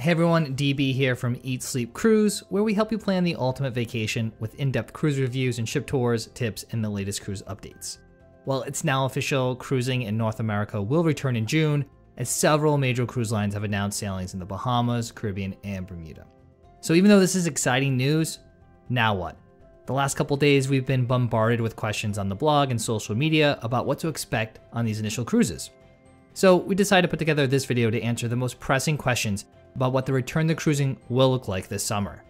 Hey everyone, DB here from Eat Sleep Cruise, where we help you plan the ultimate vacation with in-depth cruise reviews and ship tours, tips, and the latest cruise updates. Well, it's now official, cruising in North America will return in June, as several major cruise lines have announced sailings in the Bahamas, Caribbean, and Bermuda. So even though this is exciting news, now what? The last couple days we've been bombarded with questions on the blog and social media about what to expect on these initial cruises. So we decided to put together this video to answer the most pressing questions about what the return to cruising will look like this summer.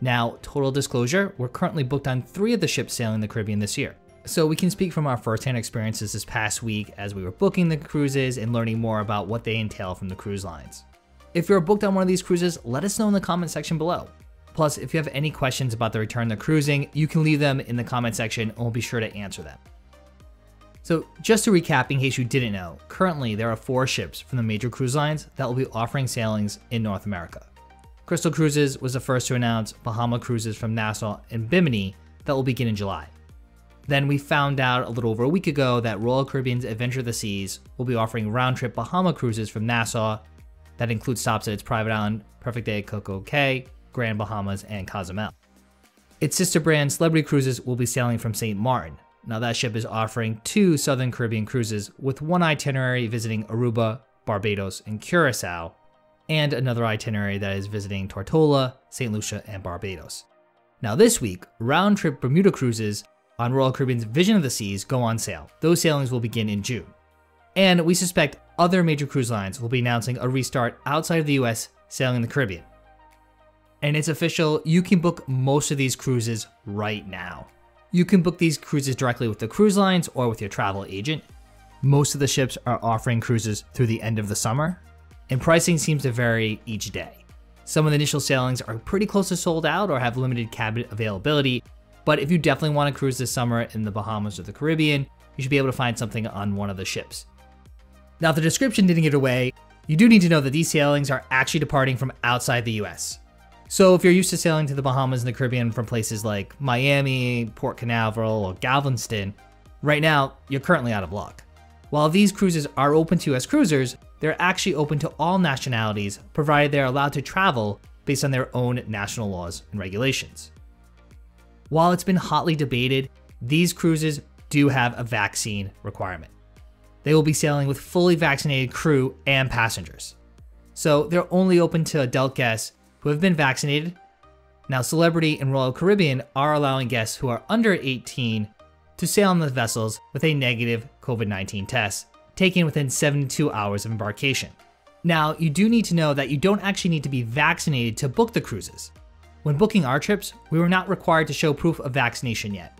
Now, total disclosure, we're currently booked on 3 of the ships sailing the Caribbean this year. So we can speak from our firsthand experiences this past week as we were booking the cruises and learning more about what they entail from the cruise lines. If you're booked on one of these cruises, let us know in the comment section below. Plus, if you have any questions about the return to cruising, you can leave them in the comment section and we'll be sure to answer them. So just to recap, in case you didn't know, currently there are 4 ships from the major cruise lines that will be offering sailings in North America. Crystal Cruises was the first to announce Bahama cruises from Nassau and Bimini that will begin in July. Then we found out a little over a week ago that Royal Caribbean's Adventure of the Seas will be offering round-trip Bahama cruises from Nassau that include stops at its private island, Perfect Day at Coco Cay, Grand Bahamas, and Cozumel. Its sister brand Celebrity Cruises will be sailing from St. Martin. Now that ship is offering 2 Southern Caribbean cruises with one itinerary visiting Aruba, Barbados, and Curacao, and another itinerary that is visiting Tortola, St. Lucia, and Barbados. Now this week, round-trip Bermuda cruises on Royal Caribbean's Vision of the Seas go on sale. Those sailings will begin in June. And we suspect other major cruise lines will be announcing a restart outside of the US sailing the Caribbean. And it's official, you can book most of these cruises right now. You can book these cruises directly with the cruise lines or with your travel agent. Most of the ships are offering cruises through the end of the summer, and pricing seems to vary each day. Some of the initial sailings are pretty close to sold out or have limited cabin availability, but if you definitely want to cruise this summer in the Bahamas or the Caribbean, you should be able to find something on one of the ships. Now, if the description didn't give it away, you do need to know that these sailings are actually departing from outside the US. So if you're used to sailing to the Bahamas and the Caribbean from places like Miami, Port Canaveral, or Galveston, right now, you're currently out of luck. While these cruises are open to US cruisers, they're actually open to all nationalities, provided they're allowed to travel based on their own national laws and regulations. While it's been hotly debated, these cruises do have a vaccine requirement. They will be sailing with fully vaccinated crew and passengers. So they're only open to adult guests who have been vaccinated. Now, Celebrity and Royal Caribbean are allowing guests who are under 18 to sail on the vessels with a negative COVID-19 test, taken within 72 hours of embarkation. Now, you do need to know that you don't actually need to be vaccinated to book the cruises. When booking our trips, we were not required to show proof of vaccination yet.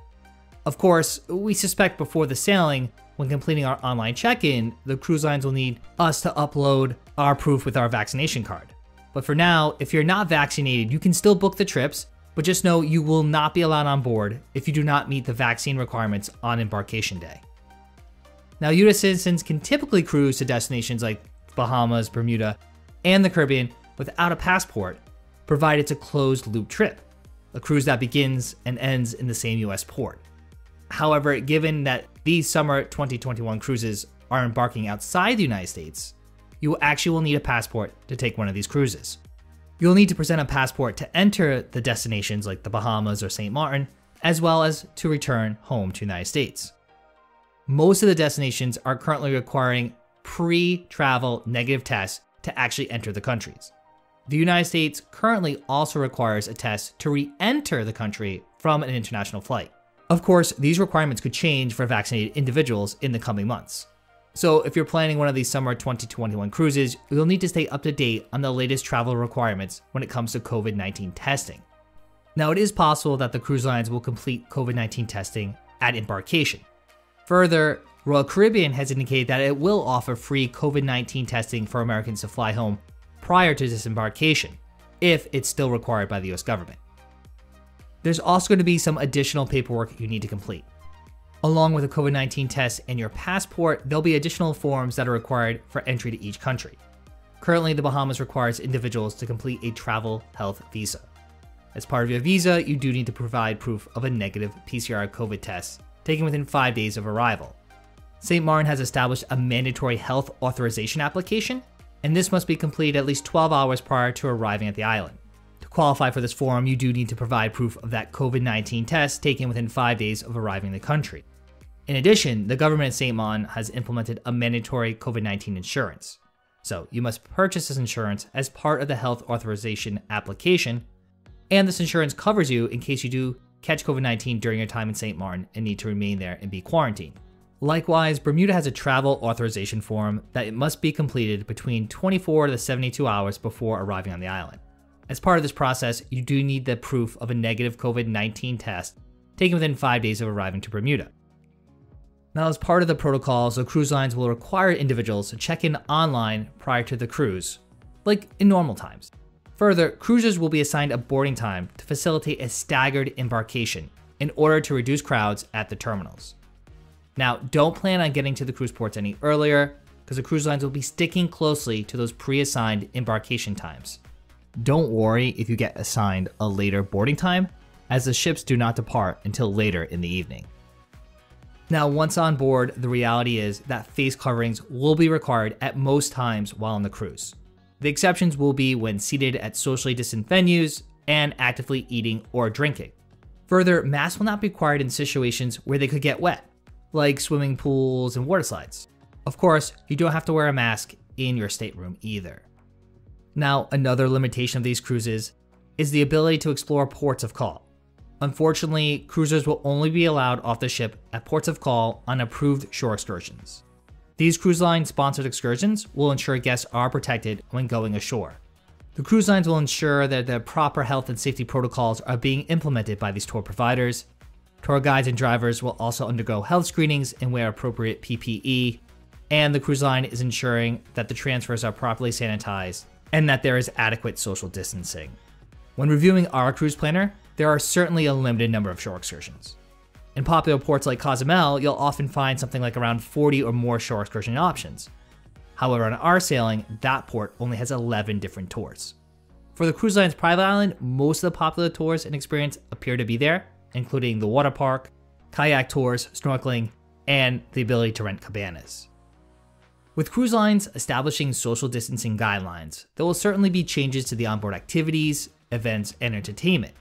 Of course, we suspect before the sailing, when completing our online check-in, the cruise lines will need us to upload our proof with our vaccination card. But for now, if you're not vaccinated, you can still book the trips, but just know you will not be allowed on board if you do not meet the vaccine requirements on embarkation day. Now, US citizens can typically cruise to destinations like Bahamas, Bermuda, and the Caribbean without a passport, provided it's a closed-loop trip, a cruise that begins and ends in the same US port. However, given that these summer 2021 cruises are embarking outside the United States, you actually will need a passport to take one of these cruises. You'll need to present a passport to enter the destinations like the Bahamas or St. Martin, as well as to return home to the United States. Most of the destinations are currently requiring pre-travel negative tests to actually enter the countries. The United States currently also requires a test to re-enter the country from an international flight. Of course, these requirements could change for vaccinated individuals in the coming months. So if you're planning one of these summer 2021 cruises, you'll need to stay up to date on the latest travel requirements when it comes to COVID-19 testing. Now, it is possible that the cruise lines will complete COVID-19 testing at embarkation. Further, Royal Caribbean has indicated that it will offer free COVID-19 testing for Americans to fly home prior to disembarkation, if it's still required by the US government. There's also going to be some additional paperwork you need to complete. Along with a COVID-19 test and your passport, there'll be additional forms that are required for entry to each country. Currently, the Bahamas requires individuals to complete a travel health visa. As part of your visa, you do need to provide proof of a negative PCR COVID test taken within 5 days of arrival. St. Martin has established a mandatory health authorization application, and this must be completed at least 12 hours prior to arriving at the island. To qualify for this form, you do need to provide proof of that COVID-19 test taken within 5 days of arriving in the country. In addition, the government of St. Martin has implemented a mandatory COVID-19 insurance. So you must purchase this insurance as part of the health authorization application, and this insurance covers you in case you do catch COVID-19 during your time in St. Martin and need to remain there and be quarantined. Likewise, Bermuda has a travel authorization form that it must be completed between 24 to 72 hours before arriving on the island. As part of this process, you do need the proof of a negative COVID-19 test taken within 5 days of arriving to Bermuda. Now, as part of the protocols, the cruise lines will require individuals to check in online prior to the cruise, like in normal times. Further, cruisers will be assigned a boarding time to facilitate a staggered embarkation in order to reduce crowds at the terminals. Now, don't plan on getting to the cruise ports any earlier, because the cruise lines will be sticking closely to those pre-assigned embarkation times. Don't worry if you get assigned a later boarding time, as the ships do not depart until later in the evening. Now, once on board, the reality is that face coverings will be required at most times while on the cruise. The exceptions will be when seated at socially distant venues and actively eating or drinking. Further, masks will not be required in situations where they could get wet, like swimming pools and water slides. Of course, you don't have to wear a mask in your stateroom either. Now, another limitation of these cruises is the ability to explore ports of call. Unfortunately, cruisers will only be allowed off the ship at ports of call on approved shore excursions. These cruise line-sponsored excursions will ensure guests are protected when going ashore. The cruise lines will ensure that the proper health and safety protocols are being implemented by these tour providers. Tour guides and drivers will also undergo health screenings and wear appropriate PPE, and the cruise line is ensuring that the transfers are properly sanitized and that there is adequate social distancing. When reviewing our cruise planner, there are certainly a limited number of shore excursions. In popular ports like Cozumel, you'll often find something like around 40 or more shore excursion options. However, on our sailing, that port only has 11 different tours. For the cruise line's private island, most of the popular tours and experience appear to be there, including the water park, kayak tours, snorkeling, and the ability to rent cabanas. With cruise lines establishing social distancing guidelines, there will certainly be changes to the onboard activities, events, and entertainment.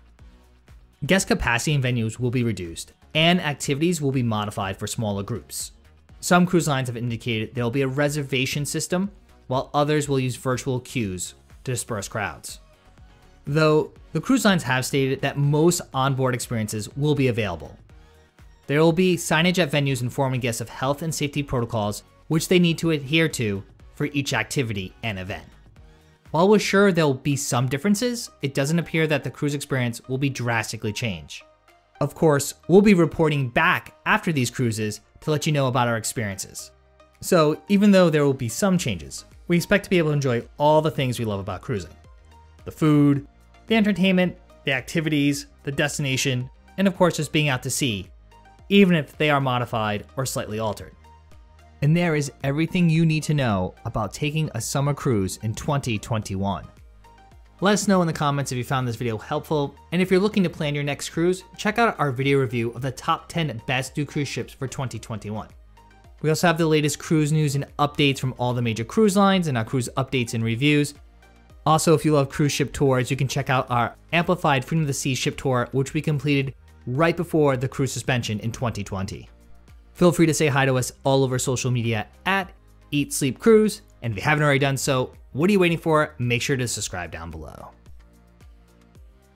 Guest capacity and venues will be reduced, and activities will be modified for smaller groups. Some cruise lines have indicated there will be a reservation system, while others will use virtual queues to disperse crowds. Though, the cruise lines have stated that most onboard experiences will be available. There will be signage at venues informing guests of health and safety protocols which they need to adhere to for each activity and event. While we're sure there'll be some differences, it doesn't appear that the cruise experience will be drastically changed. Of course, we'll be reporting back after these cruises to let you know about our experiences. So even though there will be some changes, we expect to be able to enjoy all the things we love about cruising: the food, the entertainment, the activities, the destination, and of course just being out to sea, even if they are modified or slightly altered. And there is everything you need to know about taking a summer cruise in 2021. Let us know in the comments if you found this video helpful, and if you're looking to plan your next cruise, check out our video review of the top 10 best new cruise ships for 2021. We also have the latest cruise news and updates from all the major cruise lines and our cruise updates and reviews. Also, if you love cruise ship tours, you can check out our Amplified Freedom of the Seas ship tour, which we completed right before the cruise suspension in 2020. Feel free to say hi to us all over social media at Eat Sleep Cruise, and if you haven't already done so, what are you waiting for? Make sure to subscribe down below.